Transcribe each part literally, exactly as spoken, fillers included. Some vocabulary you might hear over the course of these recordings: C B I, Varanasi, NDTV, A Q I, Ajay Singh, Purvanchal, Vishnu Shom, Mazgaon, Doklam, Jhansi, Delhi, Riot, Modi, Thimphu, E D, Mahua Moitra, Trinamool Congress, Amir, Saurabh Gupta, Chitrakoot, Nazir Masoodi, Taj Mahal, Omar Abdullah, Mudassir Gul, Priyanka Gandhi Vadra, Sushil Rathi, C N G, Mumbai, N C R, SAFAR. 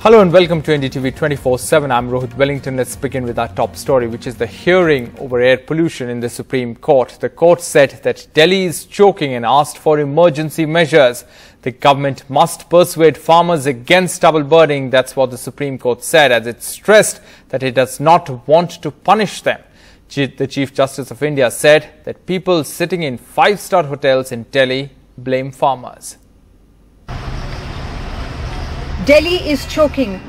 Hello and welcome to N D T V twenty-four seven. I'm Rohit Wellington. Let's begin with our top story, which is the hearing over air pollution in the Supreme Court. The court said that Delhi is choking and asked for emergency measures. The government must persuade farmers against double burning. That's what the Supreme Court said, as it stressed that it does not want to punish them. The Chief Justice of India said that people sitting in five-star hotels in Delhi blame farmers. Delhi is choking.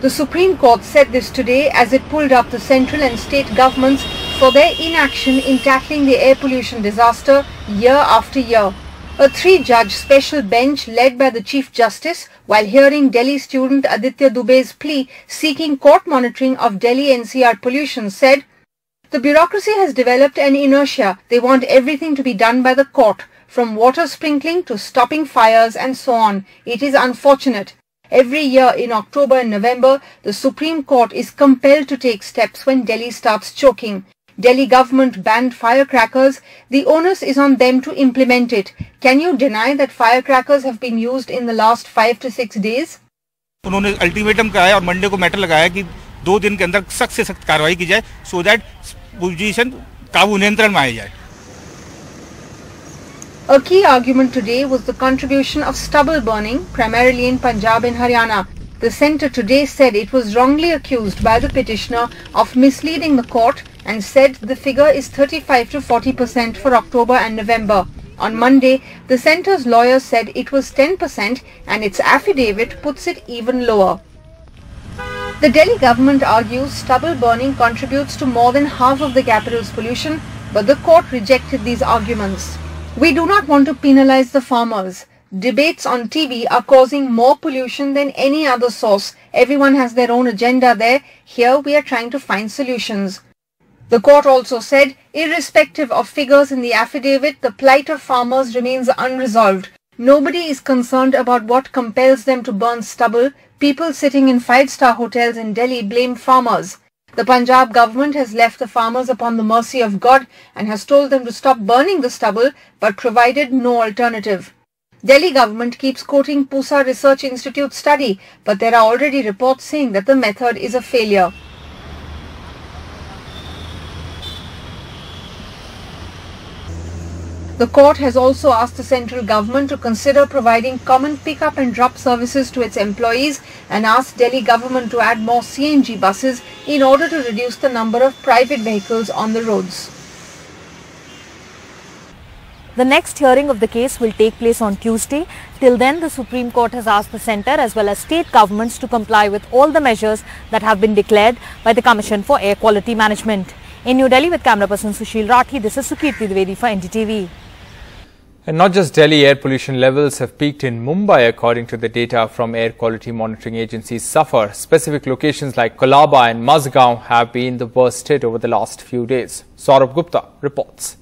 The Supreme Court said this today as it pulled up the central and state governments for their inaction in tackling the air pollution disaster year after year. A three-judge special bench led by the Chief Justice, while hearing Delhi student Aditya Dube's plea seeking court monitoring of Delhi N C R pollution, said, "The bureaucracy has developed an inertia. They want everything to be done by the court, from water sprinkling to stopping fires and so on. It is unfortunate. Every year in October and November, the Supreme Court is compelled to take steps when Delhi starts choking. Delhi government banned firecrackers. The onus is on them to implement it. Can you deny that firecrackers have been used in the last five to six days?" उन्होंने ultimatum कहा है और Monday को matter लगाया कि दो दिन के अंदर सख्त से सख्त कार्रवाई की जाए, so that पोजीशन काबू नियंत्रण में आ जाए. A key argument today was the contribution of stubble burning, primarily in Punjab and Haryana. The centre today said it was wrongly accused by the petitioner of misleading the court and said the figure is thirty-five to forty percent for October and November. On Monday, the centre's lawyer said it was ten percent and its affidavit puts it even lower. The Delhi government argues stubble burning contributes to more than half of the capital's pollution, but the court rejected these arguments. "We do not want to penalize the farmers. Debates on T V are causing more pollution than any other source. Everyone has their own agenda there. Here we are trying to find solutions." The court also said, irrespective of figures in the affidavit, the plight of farmers remains unresolved. Nobody is concerned about what compels them to burn stubble. People sitting in five-star hotels in Delhi blame farmers. The Punjab government has left the farmers upon the mercy of God and has told them to stop burning the stubble, but provided no alternative. Delhi government keeps quoting Pusa Research Institute study, but there are already reports saying that the method is a failure. The court has also asked the central government to consider providing common pick-up and drop services to its employees and asked Delhi government to add more C N G buses in order to reduce the number of private vehicles on the roads. The next hearing of the case will take place on Tuesday. Till then, the Supreme Court has asked the centre as well as state governments to comply with all the measures that have been declared by the Commission for Air Quality Management. In New Delhi, with camera person Sushil Rathi, this is Sukriti Dwivedi for N D T V. And not just Delhi, air pollution levels have peaked in Mumbai, according to the data from air quality monitoring agency SAFAR. Specific locations like Kolaba and Mazgaon have been the worst hit over the last few days. Saurabh Gupta reports.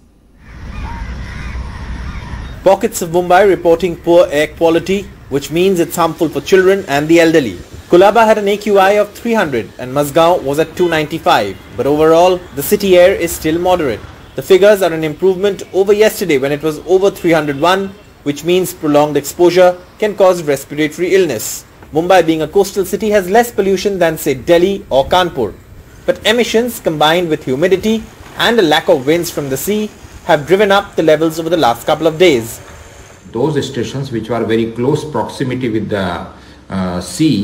Pockets of Mumbai reporting poor air quality, which means it's harmful for children and the elderly. Kolaba had an A Q I of three hundred and Mazgaon was at two ninety-five, but overall the city air is still moderate. The figures are an improvement over yesterday when it was over three hundred one, which means prolonged exposure can cause respiratory illness. Mumbai, being a coastal city, has less pollution than say Delhi or Kanpur. But emissions combined with humidity and a lack of winds from the sea have driven up the levels over the last couple of days. Those stations which were very close proximity with the uh, sea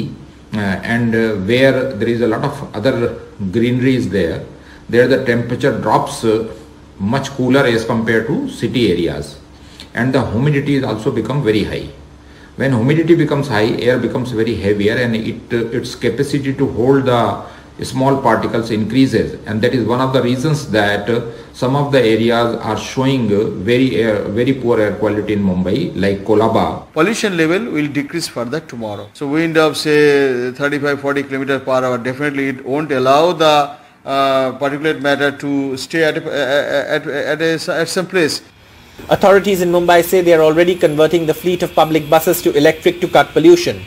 uh, and uh, where there is a lot of other greenery is there, there the temperature drops uh, much cooler as compared to city areas, and the humidity has also become very high. When humidity becomes high, air becomes very heavier and it uh, its capacity to hold the small particles increases, and that is one of the reasons that uh, some of the areas are showing uh, very air, very poor air quality in Mumbai, like Kolaba. Pollution level will decrease further tomorrow. So wind of say thirty-five to forty kilometers per hour, definitely it won't allow the Uh, particulate matter to stay at, uh, at, at, at, at some place. Authorities in Mumbai say they are already converting the fleet of public buses to electric to cut pollution,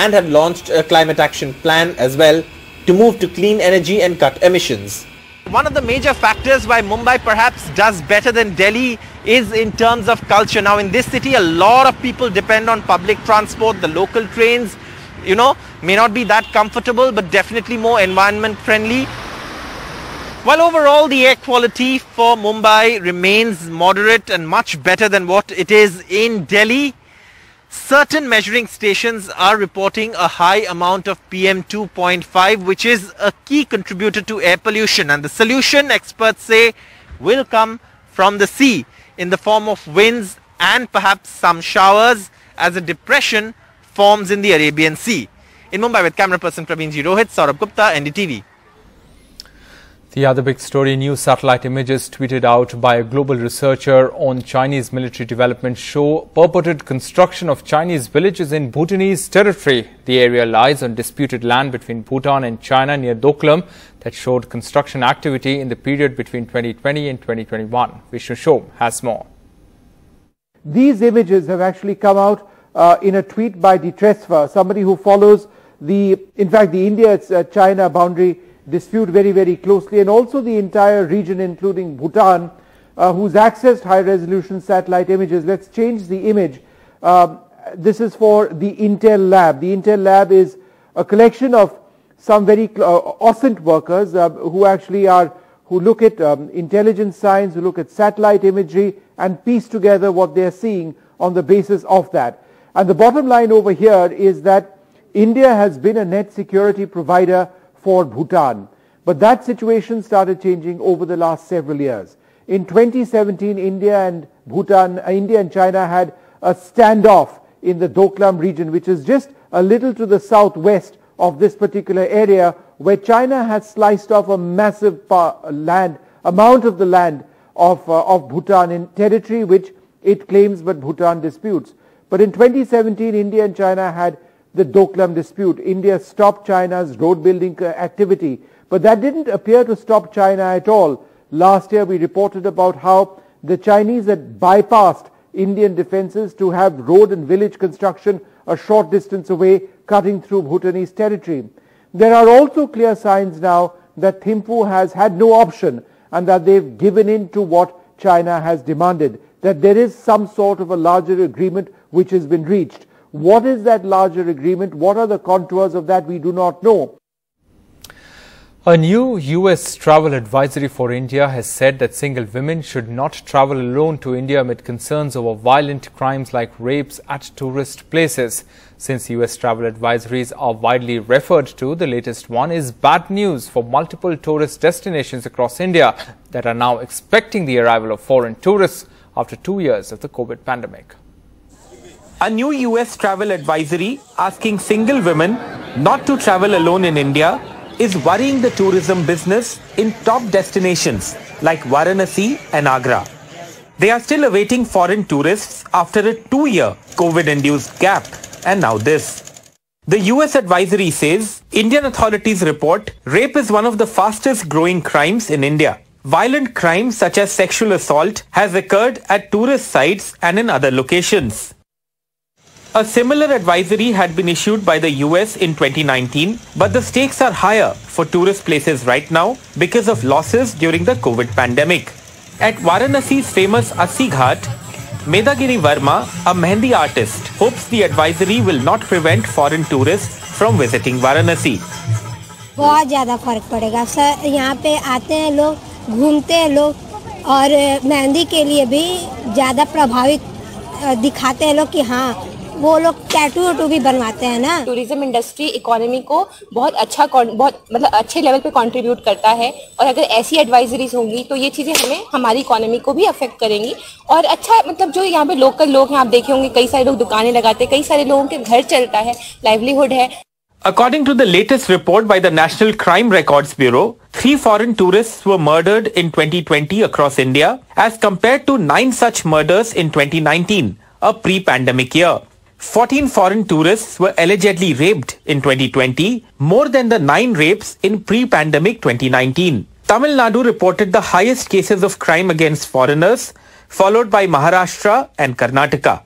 and have launched a climate action plan as well to move to clean energy and cut emissions. One of the major factors why Mumbai perhaps does better than Delhi is in terms of culture. Now in this city, a lot of people depend on public transport, the local trains, you know, may not be that comfortable, but definitely more environment friendly. While overall the air quality for Mumbai remains moderate and much better than what it is in Delhi, certain measuring stations are reporting a high amount of P M two point five, which is a key contributor to air pollution. And the solution, experts say, will come from the sea in the form of winds and perhaps some showers as a depression forms in the Arabian Sea. In Mumbai, with camera person Praveenji Rohit, Saurabh Gupta, N D T V. The other big story, new satellite images tweeted out by a global researcher on Chinese military development show purported construction of Chinese villages in Bhutanese territory. The area lies on disputed land between Bhutan and China near Doklam that showed construction activity in the period between twenty twenty and twenty twenty-one. Vishnu Shom has more. These images have actually come out uh, in a tweet by DITRESFA, somebody who follows the, in fact, the India-China boundary dispute very, very closely, and also the entire region, including Bhutan, uh, who's accessed high-resolution satellite images. Let's change the image. Uh, this is for the Intel Lab. The Intel Lab is a collection of some very uh, OSINT workers uh, who actually are, who look at um, intelligence science, who look at satellite imagery, and piece together what they're seeing on the basis of that. And the bottom line over here is that India has been a net security provider for Bhutan. But that situation started changing over the last several years. In twenty seventeen, India and Bhutan, uh, India and China had a standoff in the Doklam region, which is just a little to the southwest of this particular area, where China has sliced off a massive pa land, amount of the land of, uh, of Bhutan in territory which it claims but Bhutan disputes. But in twenty seventeen, India and China had the Doklam dispute. India stopped China's road building activity, but that didn't appear to stop China at all. Last year we reported about how the Chinese had bypassed Indian defenses to have road and village construction a short distance away, cutting through Bhutanese territory. There are also clear signs now that Thimphu has had no option and that they've given in to what China has demanded, that there is some sort of a larger agreement which has been reached. What is that larger agreement? What are the contours of that? We do not know. A new U S travel advisory for India has said that single women should not travel alone to India amid concerns over violent crimes like rapes at tourist places. Since U S travel advisories are widely referred to, the latest one is bad news for multiple tourist destinations across India that are now expecting the arrival of foreign tourists after two years of the COVID pandemic. A new U S travel advisory asking single women not to travel alone in India is worrying the tourism business in top destinations like Varanasi and Agra. They are still awaiting foreign tourists after a two-year COVID-induced gap, and now this. The U S advisory says Indian authorities report rape is one of the fastest growing crimes in India. Violent crimes such as sexual assault has occurred at tourist sites and in other locations. A similar advisory had been issued by the U S in twenty nineteen, but the stakes are higher for tourist places right now because of losses during the COVID pandemic. At Varanasi's famous Asi Ghat, Medagiri Verma, a Mehndi artist, hopes the advisory will not prevent foreign tourists from visiting Varanasi. बहुत ज़्यादा फर्क पड़ेगा sir. यहाँ पे आते हैं लोग, घूमते हैं लोग, और मेहंदी के लिए भी ज़्यादा प्रभावित दिखाते हैं लोग कि हाँ. वो लोग टैटू टू भी बनवाते हैं ना. टूरिज्म इंडस्ट्री इकोनॉमी को बहुत अच्छा बहुत मतलब अच्छे लेवल पे कंट्रीब्यूट करता है, और अगर ऐसी एडवाइजरीज होंगी तो ये चीज़ें हमें हमारी इकोनॉमी को भी अफेक्ट करेंगी. और अच्छा मतलब जो यहाँ पे लोकल लोग हैं, आप देखे होंगे कई सारे लोग दुकानें लगाते हैं, कई सारे लोगों के घर चलता है, लाइवलीहुड है. According to the latest report by the National Crime Records Bureau, three foreign tourists were murdered in twenty twenty across India as compared to nine such murders in twenty nineteen, a pre-pandemic year. fourteen foreign tourists were allegedly raped in twenty twenty, more than the nine rapes in pre-pandemic twenty nineteen. Tamil Nadu reported the highest cases of crime against foreigners, followed by Maharashtra and Karnataka.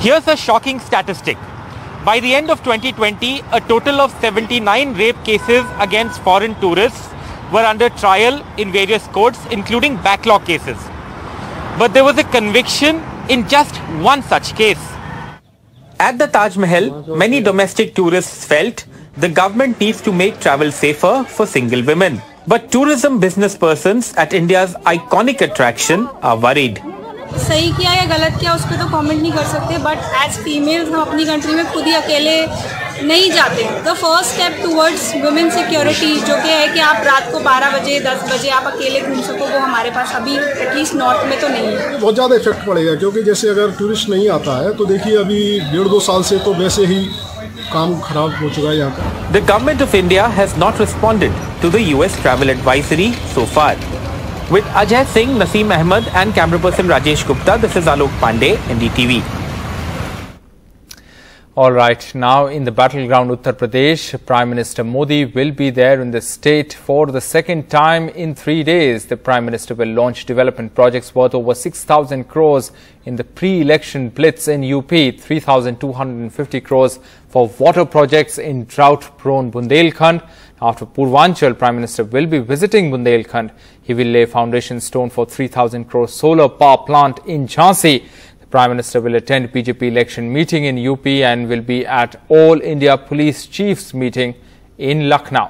Here's a shocking statistic. By the end of twenty twenty, a total of seventy-nine rape cases against foreign tourists were under trial in various courts, including backlog cases. But there was a conviction in just one such case. At the Taj Mahal, many domestic tourists felt the government needs to make travel safer for single women. But tourism business persons at India's iconic attraction are worried. सही किया या गलत किया उस पे तो comment नहीं कर सकते बट एज फीमेल्स हम अपनी कंट्री में खुद ही अकेले नहीं जाते the first step towards women security जो कि है कि आप रात को बारह बजे दस बजे आप अकेले घूम सको वो हमारे पास अभी एटलीस्ट नॉर्थ में तो नहीं है बहुत ज़्यादा इफेक्ट पड़ेगा क्योंकि जैसे अगर टूरिस्ट नहीं आता है तो देखिए अभी डेढ़ दो साल से तो वैसे ही काम खराब हो चुका है यहाँ का the government of India has not responded to the US travel advisory so far With Ajay Singh, Naseem Ahmed and camera person Rajesh Gupta, this is Alok Pandey, N D T V. All right, now in the battleground Uttar Pradesh, Prime Minister Modi will be there in the state for the second time in three days. The Prime Minister will launch development projects worth over six thousand crores in the pre-election blitz in U P, three thousand two hundred fifty crores for water projects in drought-prone Bundelkhand. After Purvanchal, Prime Minister will be visiting Bundelkhand. He will lay foundation stone for three thousand crore solar power plant in Jhansi. The Prime Minister will attend B J P election meeting in U P and will be at All India Police Chiefs meeting in Lucknow.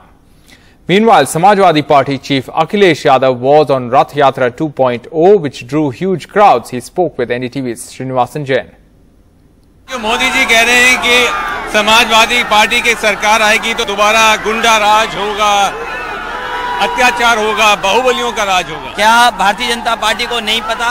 Meanwhile, Samajwadi Party Chief Akhilesh Yadav was on Rath Yatra two point oh, which drew huge crowds. He spoke with N D T V's Srinivasan Jain. Modi ji कह रहे हैं कि Samajwadi party की सरकार आएगी तो दोबारा गुंडा राज होगा, अत्याचार होगा, बाहुबलियों का राज होगा। क्या भारतीय जनता पार्टी को नहीं पता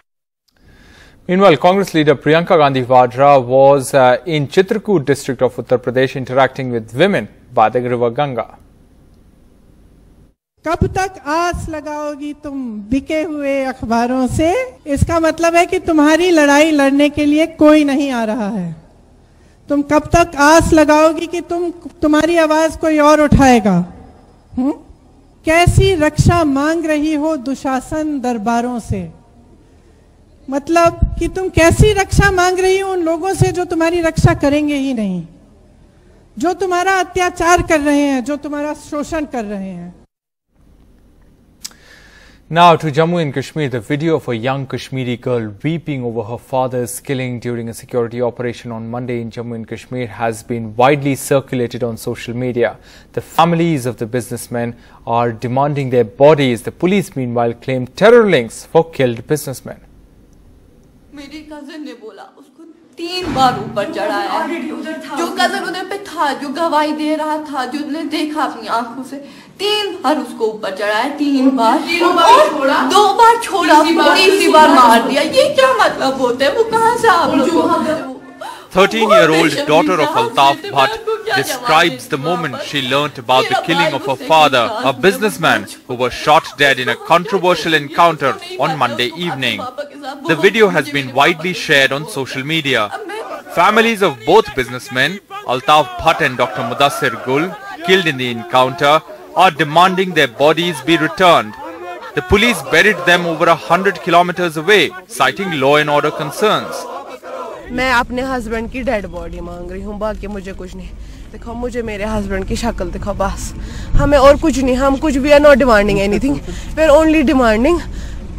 Meanwhile, Congress leader Priyanka Gandhi Vadra was uh, in Chitrakoot district of Uttar Pradesh interacting with women by the river Ganga. कब तक आस लगाओगी तुम बिके हुए अखबारों से इसका मतलब है कि तुम्हारी लड़ाई लड़ने के लिए कोई नहीं आ रहा है तुम कब तक आस लगाओगी कि तुम तुम्हारी आवाज कोई और उठाएगा हुँ? कैसी रक्षा मांग रही हो दुशासन दरबारों से मतलब कि तुम कैसी रक्षा मांग रही हो उन लोगों से जो तुम्हारी रक्षा करेंगे ही नहीं जो तुम्हारा अत्याचार कर रहे हैं जो तुम्हारा शोषण कर रहे हैं Now to Jammu and Kashmir, the video of a young Kashmiri girl weeping over her father's killing during a security operation on Monday in Jammu and Kashmir has been widely circulated on social media. The families of the businessmen are demanding their bodies. The police meanwhile claim terror links for killed businessmen. मेरी cousin ने बोला उसको तीन बार ऊपर चढ़ाया जो cousin उधर पे था जो गवाही दे रहा था जो उसने देखा अपनी आंखों से तीन बार उसको ऊपर चढ़ाया तीन बार दो बार छोड़ा तीसरी बार मार दिया ये क्या मतलब होता है वो कहाँ से आप लोग thirteen year old daughter of Altaf Bhatt describes the moment she learnt about the killing of her father, a businessman who was shot dead in a controversial encounter on Monday evening. The video has been widely shared on social media. Families of both businessmen, Altaf Bhatt and Doctor Mudassir Gul, killed in the encounter, are demanding their bodies be returned. The police buried them over a hundred kilometers away, citing law and order concerns. मैं अपने husband की dead body मांग रही हूँ बाकी मुझे कुछ नहीं दिखाओ मुझे मेरे हस्बैंड की शक्ल दिखाओ बस हमें और कुछ नहीं हम कुछ भी are not demanding anything we are only demanding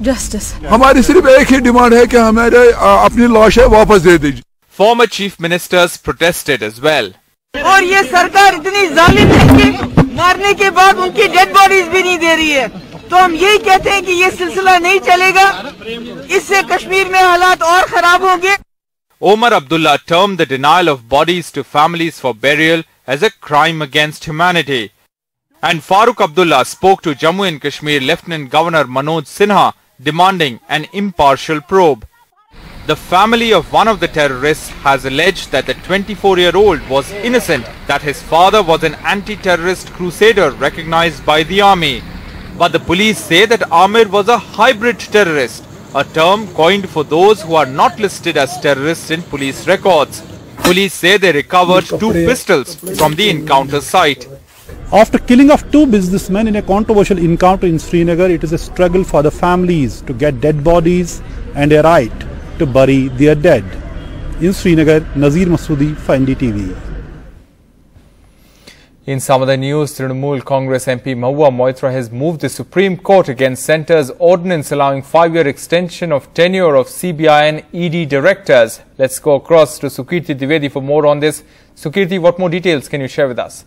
justice हमारी सिर्फ एक ही डिमांड है कि हमारे अपनी लाश है वापस दे दीजिए former chief ministers protested as well और ये सरकार इतनी जालिम है कि मारने के बाद उनकी डेड बॉडीज भी नहीं दे रही है तो हम यही कहते हैं कि ये सिलसिला नहीं चलेगा इससे कश्मीर में हालात और खराब होंगे Omar Abdullah termed the denial of bodies to families for burial as a crime against humanity. And Farooq Abdullah spoke to Jammu and Kashmir Lieutenant Governor Manoj Sinha demanding an impartial probe. The family of one of the terrorists has alleged that the twenty-four year old was innocent, that his father was an anti-terrorist crusader recognized by the army. But the police say that Amir was a hybrid terrorist. A term coined for those who are not listed as terrorists in police records. Police say they recovered two pistols from the encounter site. After killing of two businessmen in a controversial encounter in Srinagar, it is a struggle for the families to get dead bodies and a right to bury their dead. In Srinagar, Nazir Masoodi for N D T V. In some other news, Trinamool Congress M P Mahua Moitra has moved the Supreme Court against Centre's ordinance allowing five-year extension of tenure of C B I and E D directors. Let's go across to Sukriti Dwivedi for more on this. Sukriti, what more details can you share with us?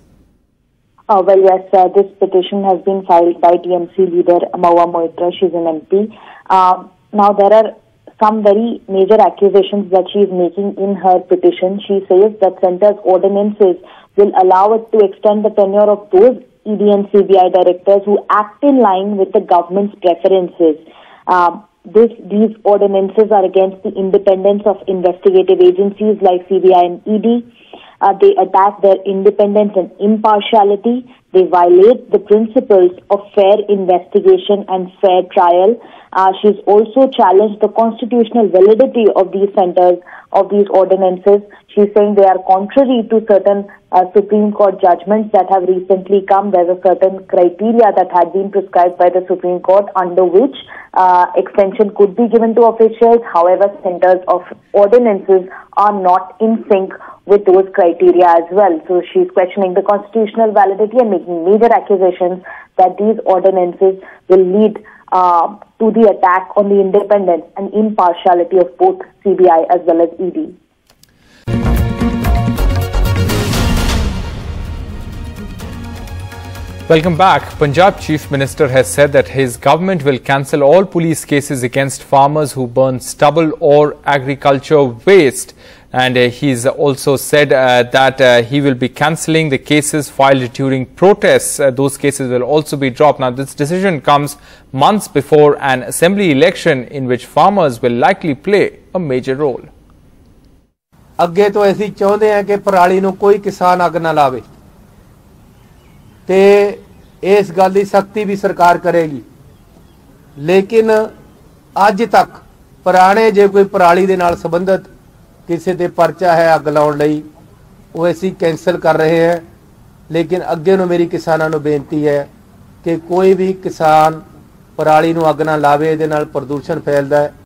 Uh, well, yes, uh, this petition has been filed by T M C leader Mahua Moitra. She's an M P. Uh, now, there are some very major accusations that she is making in her petition. She says that Centre's ordinances will allow it to extend the tenure of those E D and C B I directors who act in line with the government's preferences. Uh, This, these ordinances are against the independence of investigative agencies like C B I and E D. Uh, they attack their independence and impartiality. They violate the principles of fair investigation and fair trial. Uh, she's also challenged the constitutional validity of these centers, of these ordinances. She's saying they are contrary to certain uh, Supreme Court judgments that have recently come. There's a certain criteria that had been prescribed by the Supreme Court under which uh, extension could be given to officials. However, centers of ordinances are not in sync with those criteria as well. So she's questioning the constitutional validity and making major accusations that these ordinances will lead uh, to the attack on the independence and impartiality of both C B I as well as E D. Welcome back. Punjab Chief Minister has said that his government will cancel all police cases against farmers who burn stubble or agriculture waste. And uh, he's also said uh, that uh, he will be cancelling the cases filed during protests. Uh, those cases will also be dropped. Now, this decision comes months before an assembly election in which farmers will likely play a major role. ਅੱਗੇ ਤੋਂ ਅਸੀਂ ਚਾਹੁੰਦੇ ਹਾਂ ਕਿ ਪਰਾਲੀ ਨੂੰ ਕੋਈ ਕਿਸਾਨ ਅੱਗ ਨਾ ਲਾਵੇ ਤੇ ਇਸ ਗੱਲ ਦੀ ਸਖਤੀ ਵੀ ਸਰਕਾਰ ਕਰੇਗੀ ਲੇਕਿਨ ਅੱਜ ਤੱਕ ਪੁਰਾਣੇ ਜੇ ਕੋਈ ਪਰਾਲੀ ਦੇ ਨਾਲ ਸੰਬੰਧਿਤ ਕਿਸੇ ਦੇ ਪਰਚਾ ਹੈ ਅੱਗ ਲਾਉਣ ਲਈ ਉਹ ਅਸੀਂ ਕੈਨਸਲ ਕਰ ਰਹੇ ਹਾਂ ਲੇਕਿਨ ਅੱਗੇ ਨੂੰ ਮੇਰੀ ਕਿਸਾਨਾਂ ਨੂੰ ਬੇਨਤੀ ਹੈ ਕਿ ਕੋਈ ਵੀ ਕਿਸਾਨ ਪਰਾਲੀ ਨੂੰ ਅੱਗ ਨਾ ਲਾਵੇ ਇਹਦੇ ਨਾਲ ਪ੍ਰਦੂਸ਼ਣ ਫੈਲਦਾ ਹੈ